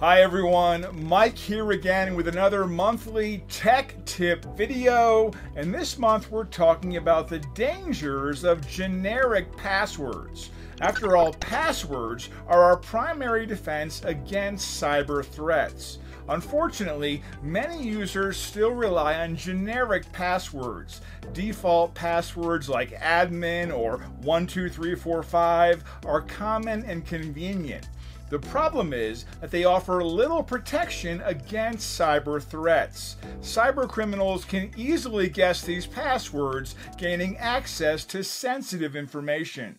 Hi everyone, Mike here again with another monthly tech tip video, and this month we're talking about the dangers of generic passwords. After all, passwords are our primary defense against cyber threats. Unfortunately, many users still rely on generic passwords. Default passwords like admin or 12345 are common and convenient. The problem is that they offer little protection against cyber threats. Cyber criminals can easily guess these passwords, gaining access to sensitive information.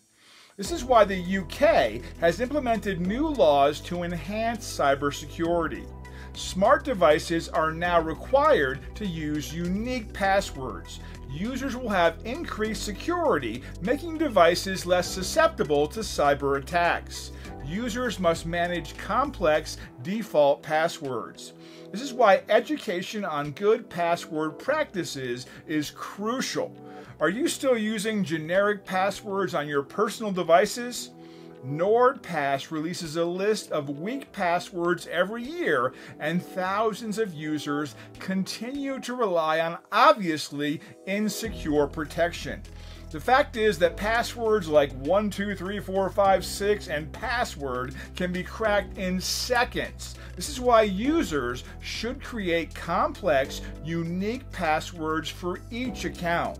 This is why the UK has implemented new laws to enhance cybersecurity. Smart devices are now required to use unique passwords. Users will have increased security, making devices less susceptible to cyber attacks. Users must manage complex default passwords. This is why education on good password practices is crucial. Are you still using generic passwords on your personal devices? NordPass releases a list of weak passwords every year, and thousands of users continue to rely on obviously insecure protection. The fact is that passwords like 123456 and password can be cracked in seconds. This is why users should create complex, unique passwords for each account.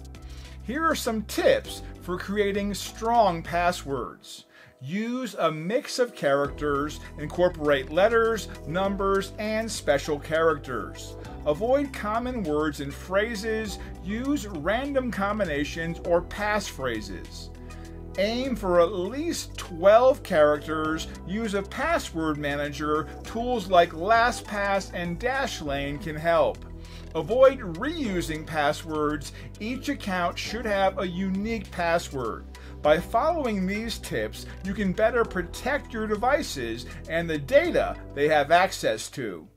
Here are some tips for creating strong passwords. Use a mix of characters, incorporate letters, numbers, and special characters. Avoid common words and phrases, use random combinations or passphrases. Aim for at least 12 characters, use a password manager, tools like LastPass and Dashlane can help. Avoid reusing passwords. Each account should have a unique password. By following these tips, you can better protect your devices and the data they have access to.